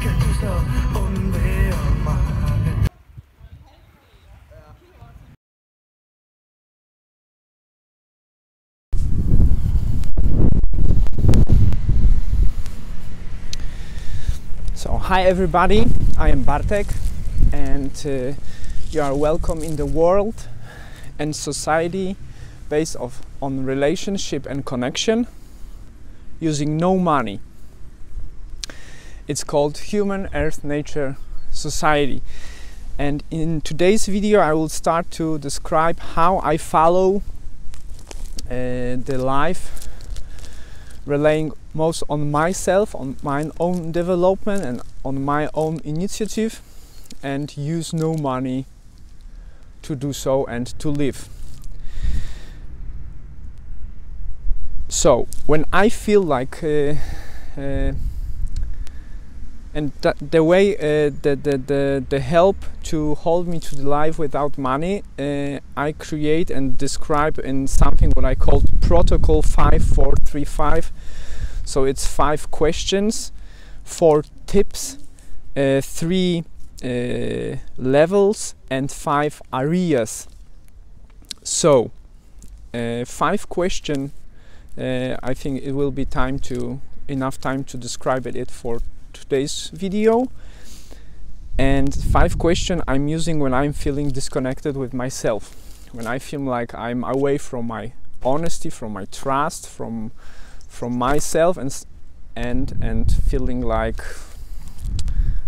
So, hi everybody, I am Bartek and you are welcome in the world and society based on relationship and connection using no money. It's called Human Earth Nature Society, and in today's video I will start to describe how I follow the life, relying most on myself, on my own development and on my own initiative, and use no money to do so and to live. So when I feel like and the way the help to hold me to the life without money, I create and describe in something what I call Protocol 5435. So it's 5 questions, 4 tips, 3 levels and 5 areas. So 5 questions, I think it will be enough time to describe it for today's video, and 5 questions I'm using when I'm feeling disconnected with myself, when I feel like I'm away from my honesty, from my trust, from myself, and feeling like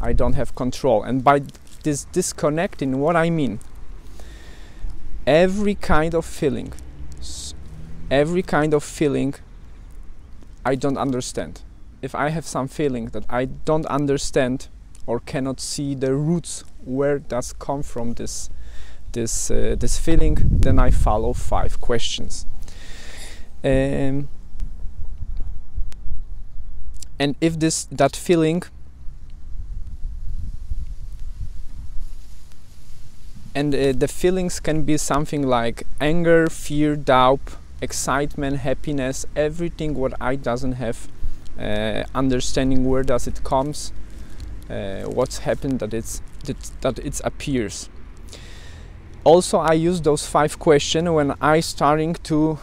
I don't have control. And by this disconnecting, what I mean, every kind of feeling I don't understand. If I have some feeling that I don't understand or cannot see the roots where does come from this feeling, then I follow 5 questions. And if that feeling and the feelings can be something like anger, fear, doubt, excitement, happiness, everything what I doesn't have understanding where does it comes, what's happened that it appears. Also, I use those 5 questions when I starting to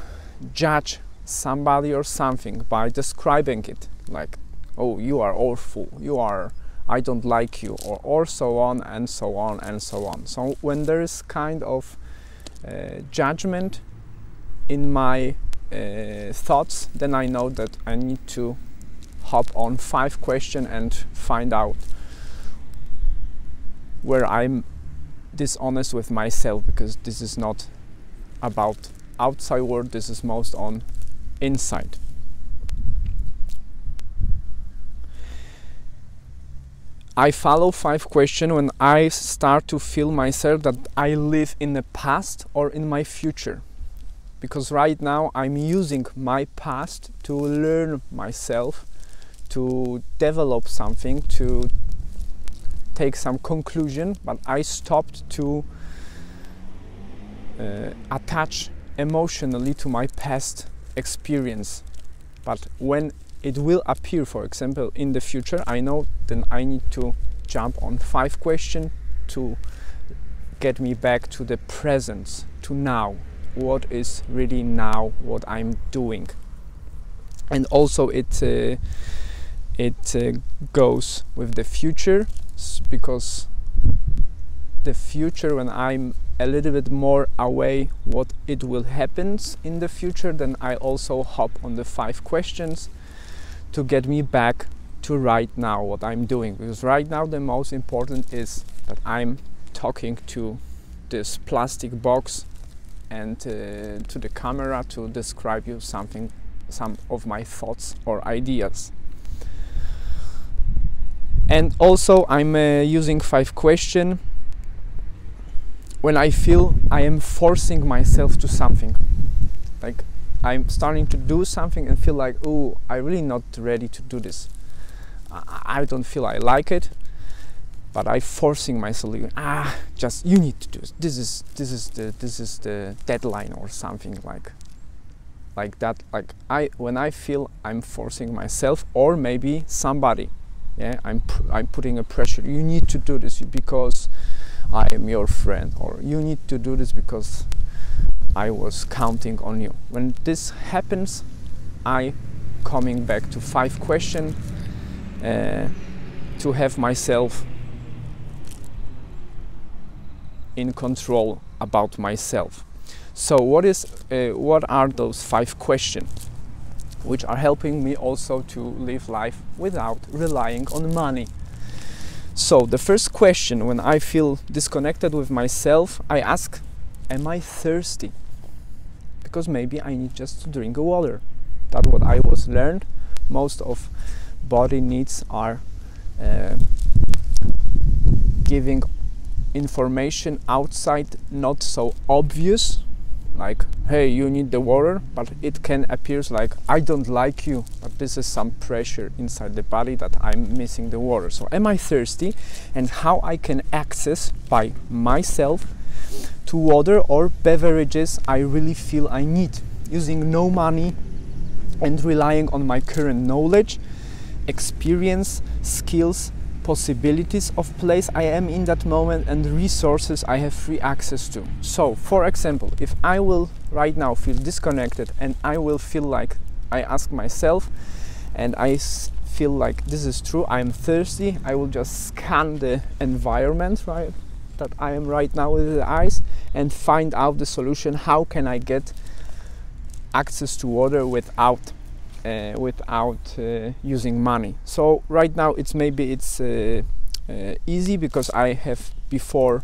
judge somebody or something by describing it, like, oh, you are awful, you are, I don't like you, or so on and so on and so on. So when there is kind of judgment in my thoughts, then I know that I need to hop on 5 questions and find out where I'm dishonest with myself, because this is not about outside world, this is most on inside. I follow 5 questions when I start to feel myself that I live in the past or in my future, because right now I'm using my past to learn myself, to develop something, to take some conclusion, but I stopped to attach emotionally to my past experience. But when it will appear, for example, in the future, I know then I need to jump on 5 questions to get me back to the present, to now. What is really now, what I'm doing. And also it goes with the future, because the future, when I'm a little bit more away what it will happen in the future, then I also hop on the 5 questions to get me back to right now what I'm doing, because right now the most important is that I'm talking to this plastic box and to the camera to describe you something, some of my thoughts or ideas. And also I'm using 5 questions when I feel I am forcing myself to something, like I'm starting to do something and feel like, oh, I'm really not ready to do this, I don't feel I like it, but I forcing myself, just you need to do it. This is the deadline or something like that. Like when I feel I'm forcing myself, or maybe somebody Yeah, I'm putting a pressure. You need to do this because I am your friend, or you need to do this because I was counting on you. When this happens, I coming back to 5 questions to have myself in control about myself. So what are those 5 questions which are helping me also to live life without relying on money? So the first question, when I feel disconnected with myself, I ask, am I thirsty? Because maybe I need just to drink water. That's what I was learned. Most of body needs are giving information outside, not so obvious, like, hey, you need the water, but it can appear like, I don't like you, but this is some pressure inside the body that I'm missing the water. So am I thirsty, and how I can access by myself to water or beverages I really feel I need, using no money and relying on my current knowledge, experience, skills, possibilities of place I am in that moment, and resources I have free access to. So for example, if I will right now feel disconnected and I will feel like, I ask myself and I feel like this is true, I am thirsty, I will just scan the environment right that I am right now with the eyes and find out the solution. How can I get access to water without using money? So right now it's maybe it's easy because I have before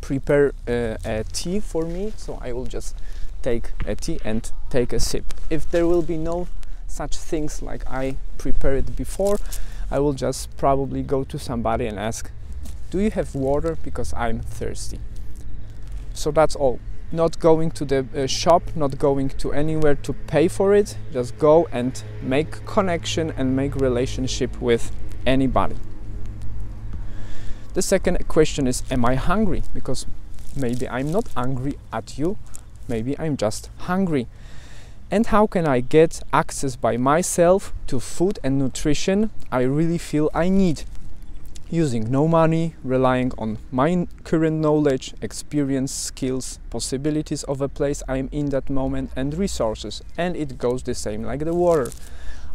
prepared a tea for me, so I will just take a tea and take a sip. If there will be no such things like I prepared before, I will just probably go to somebody and ask, do you have water, because I'm thirsty. So that's all. Not going to the shop, not going to anywhere to pay for it, just go and make connection and make relationship with anybody. The second question is, am I hungry? Because maybe I'm not angry at you, maybe I'm just hungry. And how can I get access by myself to food and nutrition I really feel I need? Using no money, relying on my current knowledge, experience, skills, possibilities of a place I'm in that moment, and resources. And it goes the same like the water.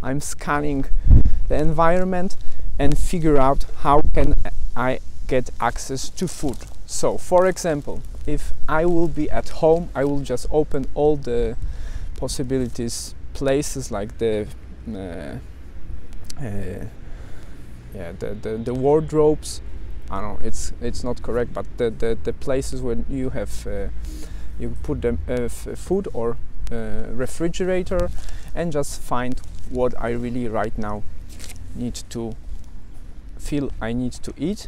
I'm scanning the environment and figure out how can I get access to food. So for example, if I will be at home, I will just open all the possibilities, places like the the wardrobes, I don't know, it's not correct, but the places where you have you put them food or refrigerator, and just find what I really right now need to feel I need to eat.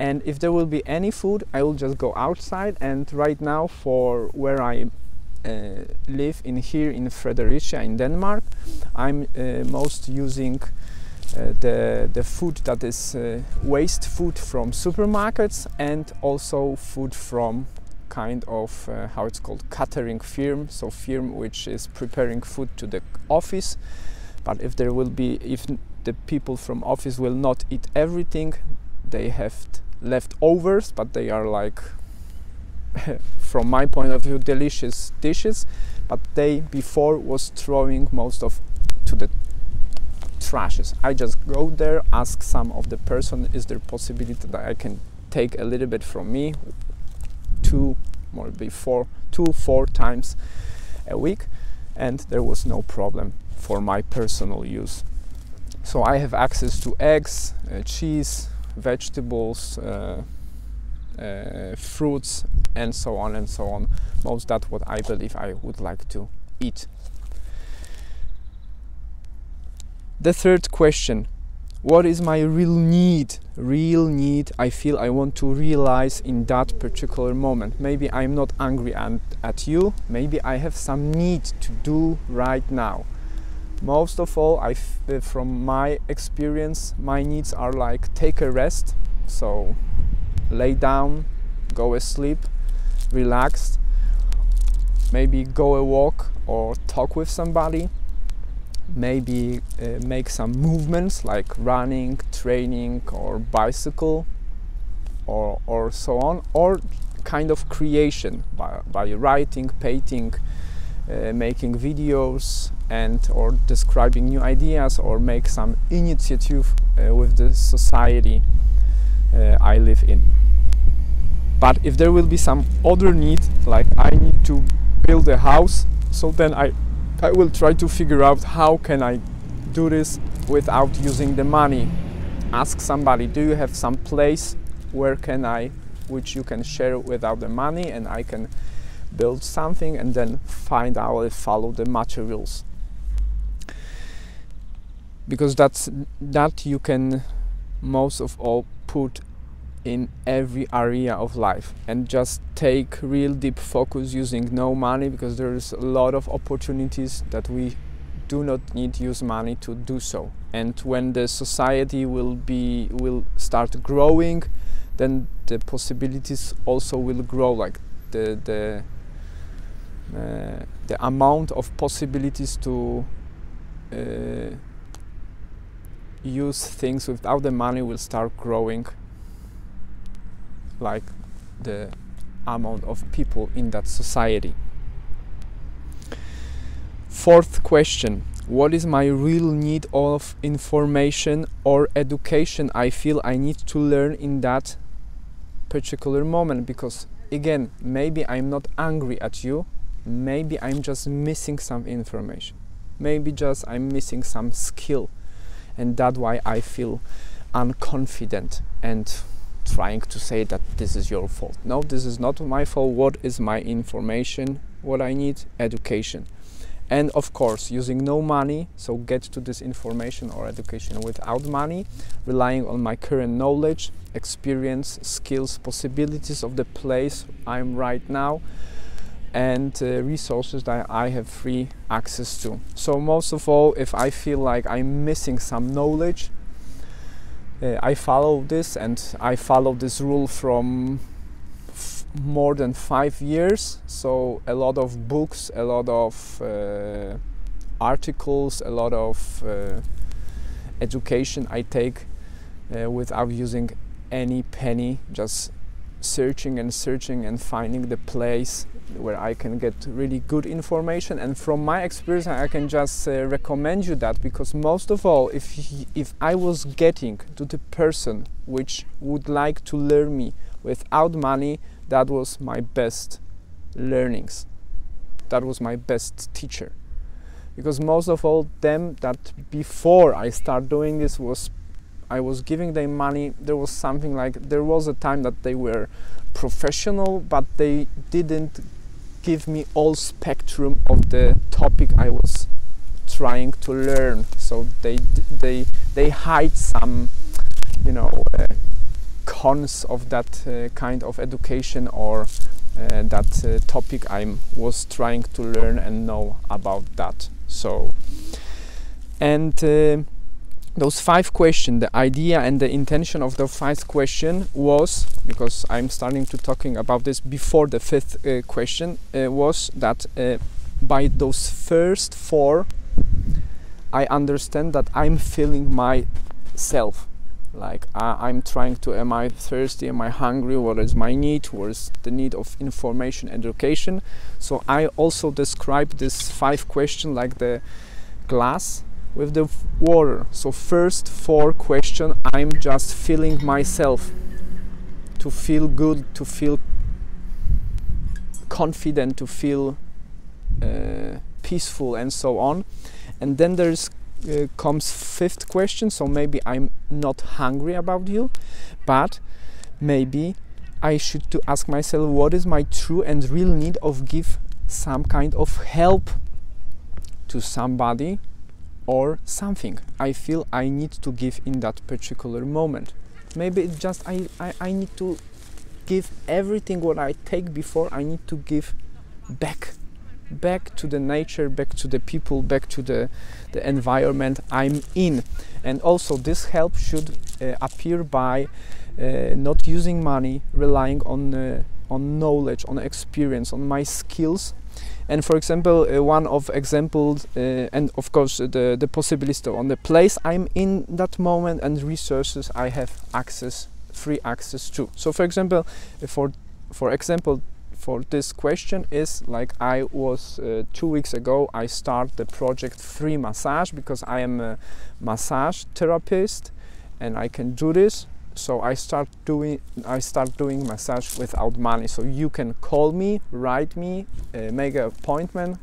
And if there will be any food, I will just go outside. And right now, for where I live in here in Fredericia in Denmark, I'm most using the food that is waste food from supermarkets, and also food from kind of how it's called, catering firm, so firm which is preparing food to the office. But if there will be, if the people from office will not eat everything, they have leftovers, but they are like from my point of view delicious dishes, but they before was throwing most of to the trashes. I just go there, ask some of the person, is there possibility that I can take a little bit from me, 2 or 4 times a week, and there was no problem for my personal use. So I have access to eggs, cheese, vegetables, fruits, and so on and so on. Most that what I believe I would like to eat. The third question, what is my real need? Real need I feel I want to realize in that particular moment. Maybe I'm not angry at you, maybe I have some need to do right now. Most of all, from my experience, my needs are like take a rest, so lay down, go asleep, relax, maybe go a walk or talk with somebody. maybe make some movements like running, training or bicycle or so on, or kind of creation by writing, painting, making videos and or describing new ideas, or make some initiative with the society I live in. But if there will be some other need, like I need to build a house, so then I will try to figure out how can I do this without using the money. Ask somebody, do you have some place where can I, which you can share without the money, and I can build something, and then find out and follow the materials. Because that you can most of all put in every area of life, and just take real deep focus using no money, because there is a lot of opportunities that we do not need to use money to do so. And when the society will start growing, then the possibilities also will grow, like the amount of possibilities to use things without the money will start growing, like the amount of people in that society. Fourth question: what is my real need of information or education I feel I need to learn in that particular moment? Because again, maybe I'm not angry at you, maybe I'm just missing some information, maybe just I'm missing some skill, and that's why I feel unconfident and trying to say that this is your fault. No, this is not my fault. What is my information, what I need? Education. And of course, using no money, so get to this information or education without money, relying on my current knowledge, experience, skills, possibilities of the place I'm right now, and resources that I have free access to. So most of all, if I feel like I'm missing some knowledge, I follow this, and I follow this rule from more than 5 years. So a lot of books, a lot of articles, a lot of education I take without using any penny, just searching and searching and finding the place where I can get really good information. And from my experience, I can just recommend you that, because most of all, if I was getting to the person which would like to learn me without money, that was my best learnings, that was my best teacher. Because most of all them that before I start doing this was, I was giving them money, there was something like, there was a time that they were professional, but they didn't give me all spectrum of the topic I was trying to learn. So they hide some, you know, cons of that kind of education or that topic I was trying to learn and know about that. So, and those five questions, the idea and the intention of the fifth question was, because I'm starting to talking about this before the fifth question, was that by those first four, I understand that I'm feeling myself. Like I'm trying to, am I thirsty, am I hungry, what is my need, what is the need of information, education. So I also describe this five question like the glass with the water. So first four question, I'm just feeling myself, to feel good, to feel confident, to feel peaceful and so on. And then there's comes fifth question, so maybe I'm not hungry about you, but maybe I should to ask myself what is my true and real need of give some kind of help to somebody or something I feel I need to give in that particular moment. Maybe it's just I need to give everything what I take before, I need to give back to the nature, back to the people, back to the environment I'm in. And also this help should appear by not using money, relying on knowledge, on experience, on my skills, And for example, one of examples, and of course the possibility on the place I'm in that moment and resources I have access, free access to. So for example, for this question is like I was 2 weeks ago, I start the project Free Massage because I am a massage therapist and I can do this. So I start doing massage without money. So you can call me, write me, make an appointment.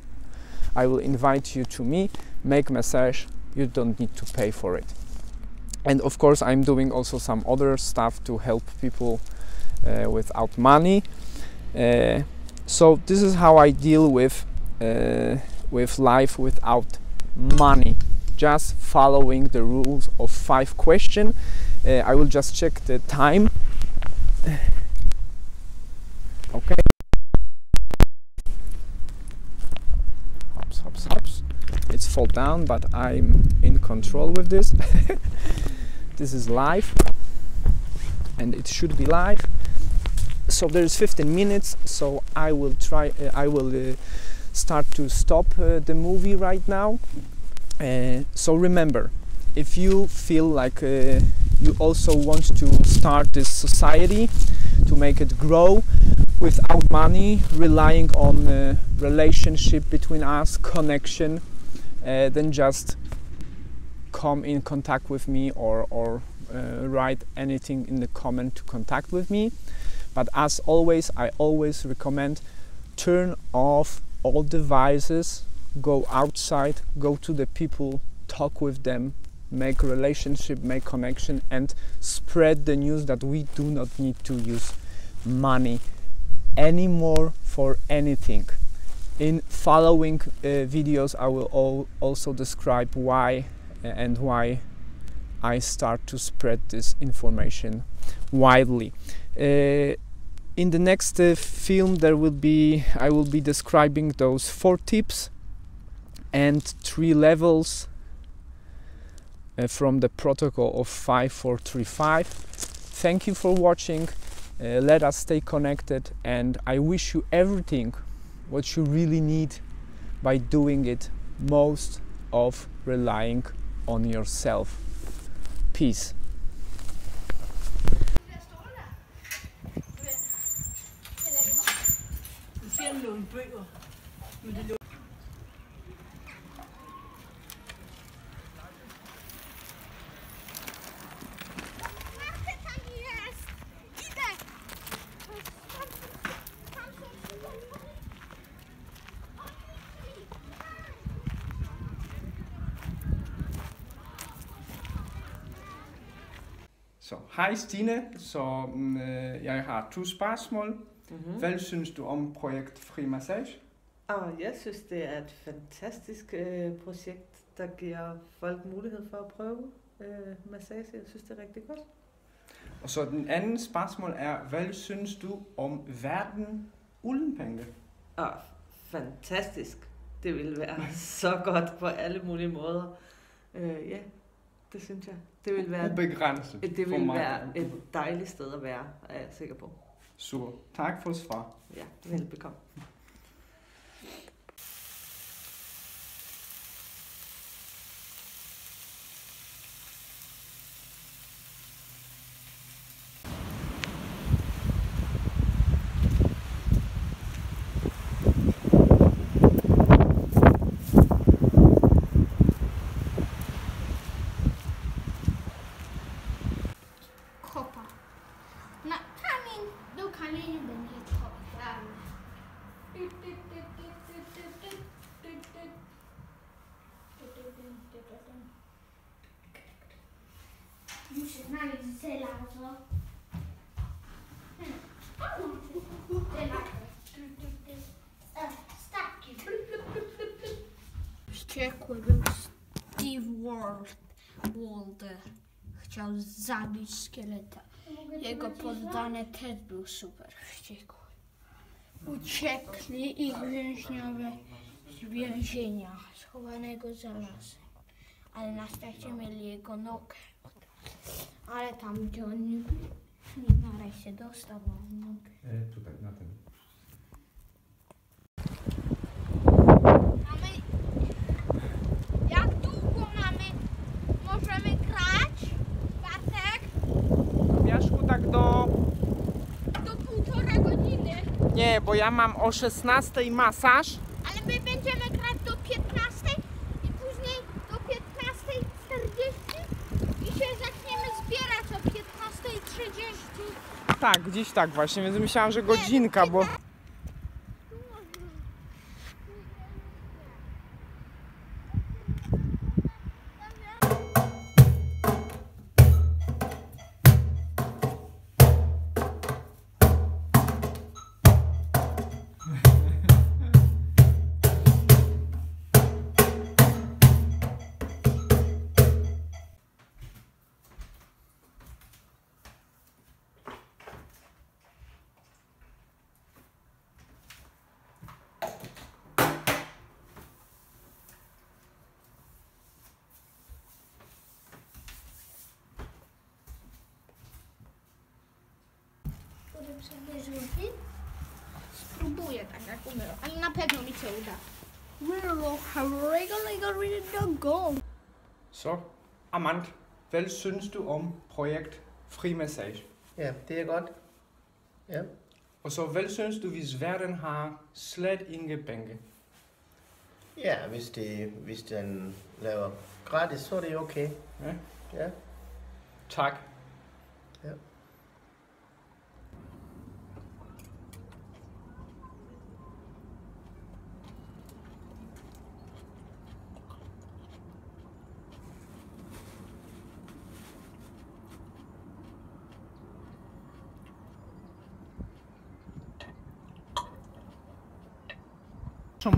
I will invite you to me, make massage. You don't need to pay for it. And of course, I'm doing also some other stuff to help people without money. So this is how I deal with life without money. Just following the rules of 5 questions. I will just check the time. Okay. Hops, hops, hops. It's fall down, but I'm in control with this. This is live, and it should be live. So there is 15 minutes. So I will try. I will start to stop the movie right now. So remember, if you feel like you also want to start this society, to make it grow without money, relying on relationship between us, connection, then just come in contact with me or write anything in the comment to contact with me. But as always, I always recommend turn off all devices, go outside, go to the people, talk with them, make relationship, make connection, and spread the news that we do not need to use money anymore for anything. In following videos, I will also describe why and why I start to spread this information widely. In the next film, I will be describing those 4 tips and 3 levels from the protocol of 5435. Thank you for watching. Let us stay connected, and I wish you everything what you really need by doing it most of relying on yourself. Peace. Så hej Stine, så jeg har 2 spørgsmål. Hvad synes du om projekt Free Massage? Jeg synes det er et fantastisk projekt, der giver folk mulighed for at prøve massage. Jeg synes det er rigtig godt. Og så den anden spørgsmål er, hvad synes du om verden uden penge? Fantastisk. Det ville være så godt på alle mulige måder. Ja. Det synes jeg. Det vil være ubegrænset. Det vil være et dejligt sted at være, er jeg sikker på. Super. Tak for svar. Ja, velbekomme. You should not use it like that. Czech Steve Ward chciał zabić szkieleta. Jego poddane też był super wściekły. Uciekli ich więźniowie z więzienia schowanego za lasem, ale na szczęście mieli jego nogę. Ale tam, gdzie on nie nareszcie dostał nogę. Tutaj, na tym. Nie, bo ja mam o 16 masaż. Ale my będziemy grać do 15 i później do 15:40 i się zaczniemy zbierać o 15:30. Tak, gdzieś tak właśnie, więc myślałam, że godzinka, bo... Spróbuję tak jak umyło, ale na pewno mi się uda. Så, Amand, hvad synes du om projekt Free Massage? Ja, det er godt. Ja. Og så, hvad synes du, hvis verden har slet ingen penge? Ja, hvis den laver gratis, så er det okay. Ja. Ja. Tak. Ja.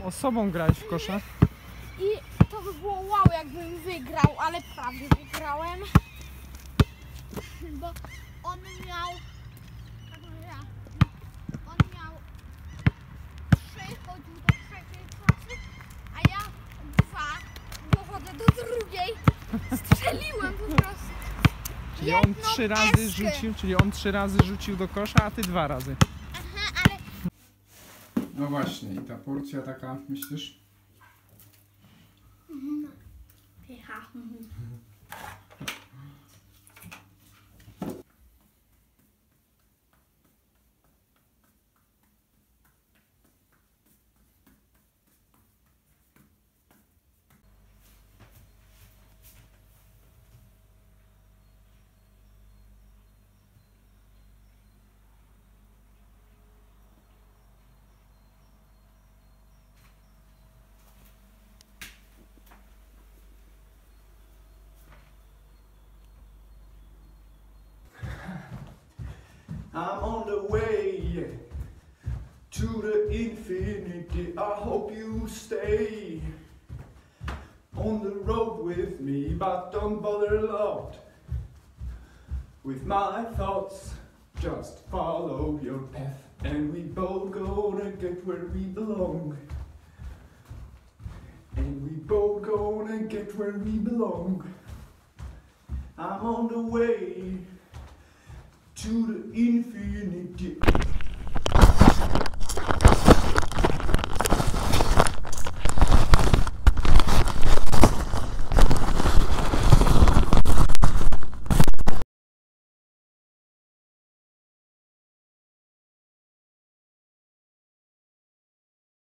Osobą grać w kosza. I to by było wow, jakbym wygrał, ale prawie wygrałem. Bo on miał 3, chodził do trzeciej klasy, a ja 2, dochodzę do drugiej. Strzeliłem po prostu. Czyli on 3 razy rzucił, do kosza, a ty 2 razy. No właśnie, i ta porcja taka, myślisz? I'm on the way to the infinity. I hope you stay on the road with me, but don't bother a lot with my thoughts. Just follow your path, and we both gonna get where we belong. And we both gonna get where we belong. I'm on the way to the infinity.